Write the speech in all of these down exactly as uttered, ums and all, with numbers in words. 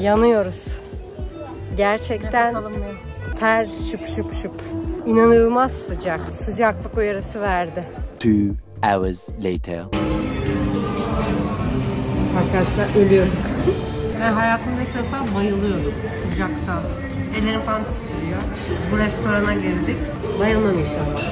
yanıyoruz. Gerçekten ter şıp şıp şıp. İnanılmaz sıcak. Sıcaklık uyarısı verdi. Two hours later. Arkadaşlar ölüyorduk. Ben hayatımda ilk defa bayılıyordum sıcaktan. Ellerim falan titriyor. Bu restorana girdik. Bayılmam inşallah.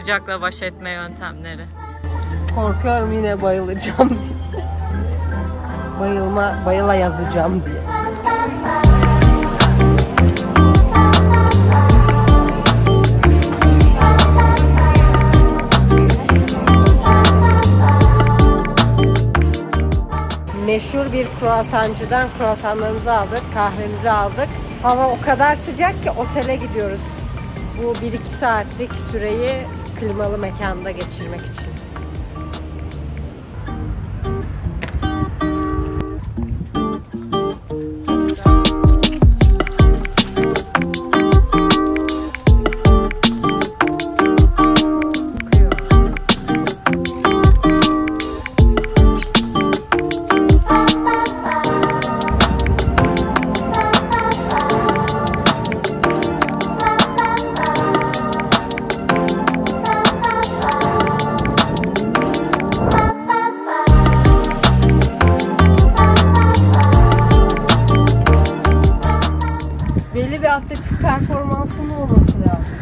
Sıcakla baş etme yöntemleri. Korkuyorum yine bayılacağım diye. Bayılma, bayıla yazacağım diye. Meşhur bir kruasancıdan kruasanlarımızı aldık, kahvemizi aldık. Hava o kadar sıcak ki otele gidiyoruz. Bu bir iki saatlik süreyi klimalı mekanda geçirmek için. Atletik performansının olması lazım.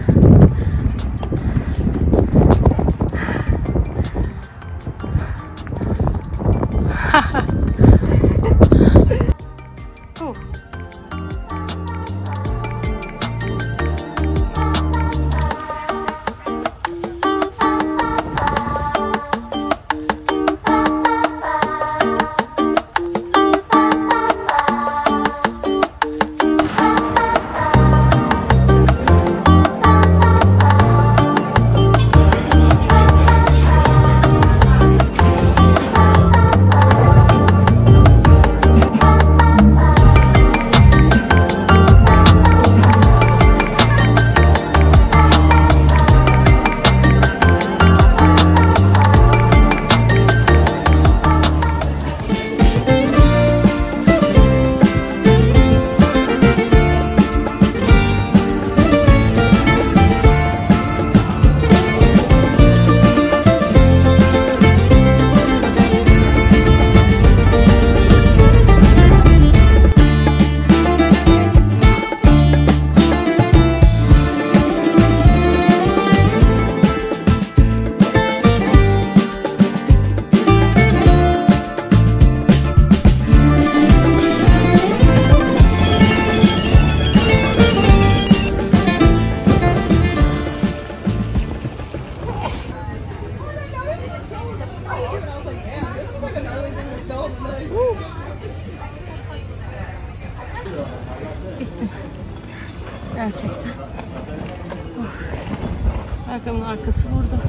Arkamın arkası burada.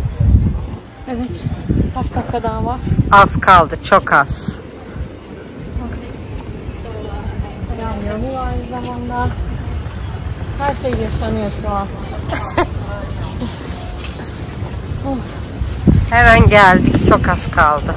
Evet. Kaç dakika daha var? Az kaldı. Çok az. Yağmur aynı zamanda. Her şey yaşanıyor şu an. Hemen geldik. Çok az kaldı.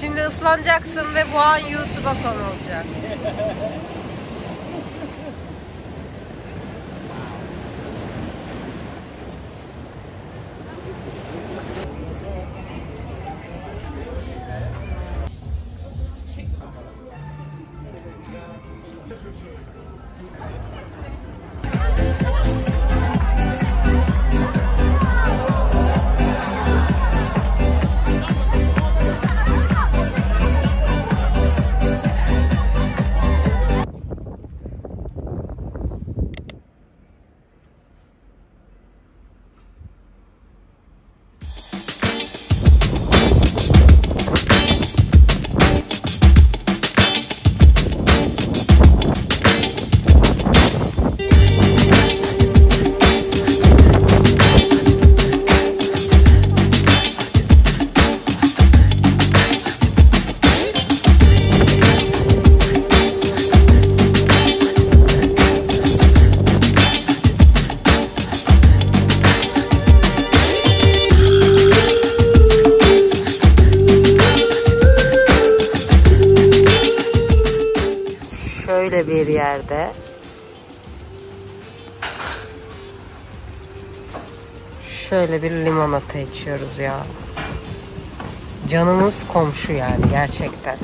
Şimdi ıslanacaksın ve bu an YouTube'a konu olacak. Böyle bir yerde. Şöyle bir limonata içiyoruz ya. Canımız komşu yani gerçekten.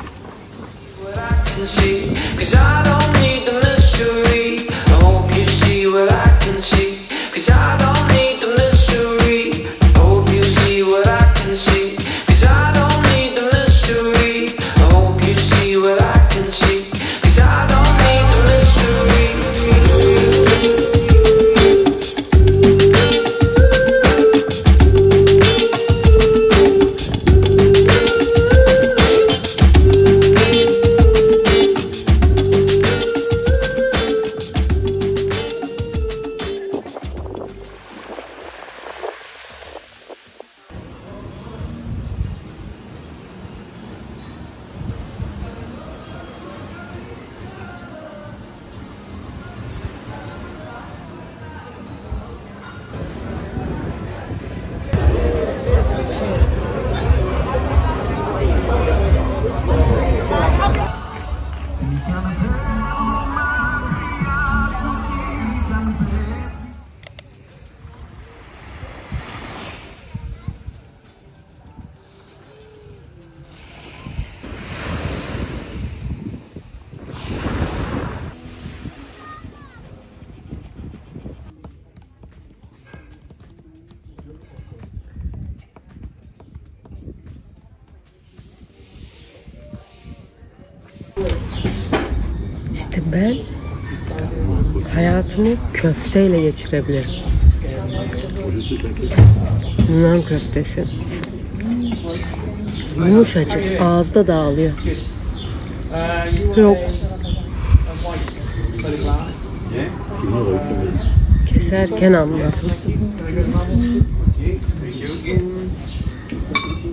İşte ben hayatımı köfteyle geçirebilirim. Yunan köftesi. Yumuşacık, ağızda dağılıyor. Yok. Keserken anladım.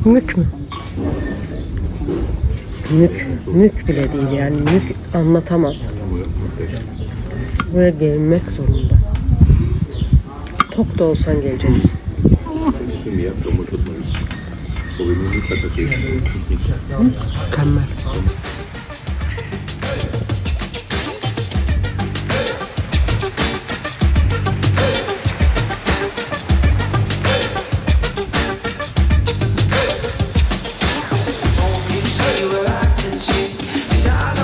Mük mü? Mük, mük bile değil yani, mük anlatamaz. Buraya gelmek zorunda. Tok da olsan geleceğiz. Mükemmel.